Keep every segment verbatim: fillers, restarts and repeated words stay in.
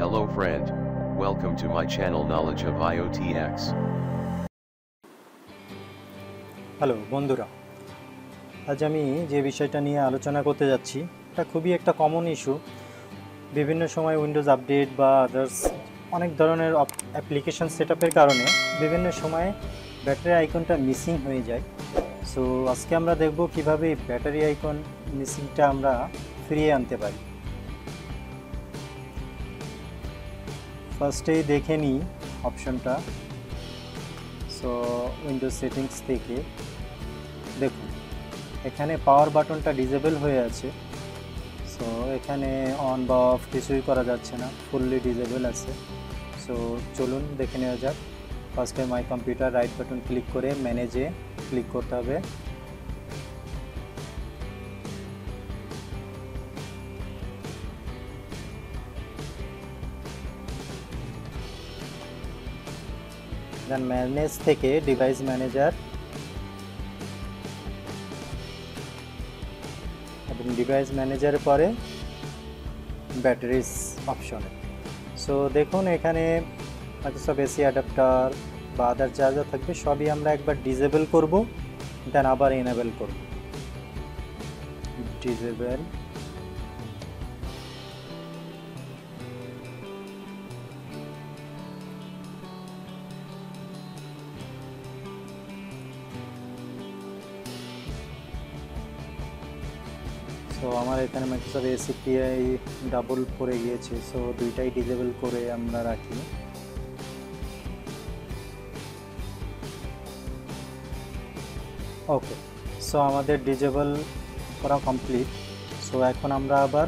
Hello friend, welcome to my channel Knowledge of IoTX. Hello বন্ধুরা, আজ আমি যে বিষয়টা নিয়ে আলোচনা করতে যাচ্ছি এটা খুবই একটা কমন ইস্যু। বিভিন্ন সময় উইন্ডোজ আপডেট বা আদার্স অনেক ধরনের অ্যাপ্লিকেশন সেটআপের কারণে বিভিন্ন সময় ব্যাটারি আইকনটা মিসিং হয়ে যায়। সো আজকে আমরা দেখব কিভাবে ব্যাটারি আইকন মিসিংটা আমরা ফিরিয়ে আনতে পারি। फर्स्ट देखे नहीं ऑप्शन टा, सो विंडोज सेटिंग्स देखे, देखो, एकाने पावर बटन टा डिसेबल होया आचे, सो एकाने ऑन बा ऑफ किसी करा जाच्छे ना, फुल्ली डिसेबल आचे, सो चलून देखने आजा, first my computer right button click करे, मैनेजे क्लिक करता हुए, देन मैनेज थे के डिवाइस मैनेजर अब डिवाइस मैनेजर पर बैटरीज ऑप्शन है। सो देखो एखे हमारे सब एसी अडैप्टर बा अदर जा जा थकबे सबई आमरा एकबार डिसेबल करब दें आबार इनेबल करब डिसेबल तो हमारे इतने में सब एसी पीआई डबल करे गए थे, सो दुईटाई डिसेबल करे हमरा रखी। ओके, सो हमारे डिसेबल करा कम्प्लीट। सो এখন আমরা আবার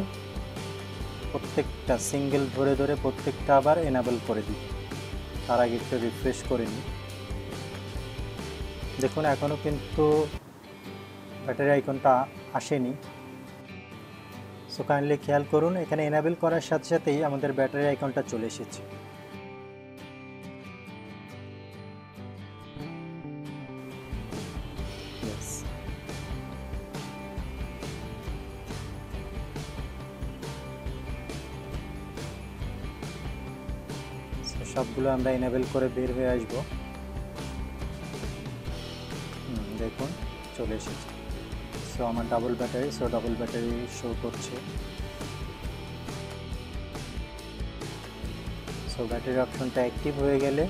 প্রত্যেকটা সিঙ্গেল ধরে ধরে প্রত্যেকটা আবার এনাবল করে দিই। তার আগে একটু রিফ্রেশ করে নিই। দেখুন এখনো কিন্তু ব্যাটারি আইকনটা আসেনি। तो काइंडली ख्याल करुन एखाने एनाबल करार साथे साथेई आमादेर बैटारी आइकनटा चले एसेछे। सबगुलो आमरा एनाबल करे बेर होये आसबो। देखुन चले एसेछे। तो हमार double battery, so double battery show करछे। सो बैटरी ऑप्शन टा एक्टिव हो गेले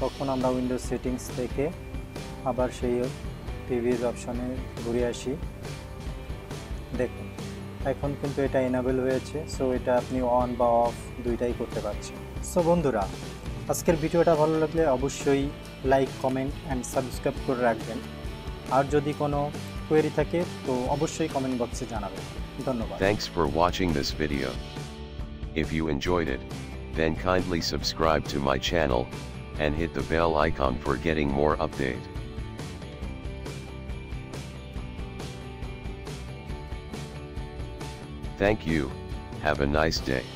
तखन आमरा विंडोज सेटिंग्स थेके आबार सेई प्रिवियास ऑप्शने घुरे आसि। देखुन एखन किन्तु एटा एनाबल होयेछे, सो एटा आपनि ऑन बा ऑफ दुइटाई करते पारछेन। सो बंधुरा आजकेर भिडियोटा भालो लागले अवश्यई लाइक कमेंट एंड सबस्क्राइब करे राखबेन। और यदि कोनो क्वेरी थके तो अवश्य कमेंट बॉक्स से जानाबेन। धन्यवाद। Thanks for watching this video. If you enjoyed it, then kindly subscribe to my channel and hit the bell icon for getting more update. Thank you. Have a nice day.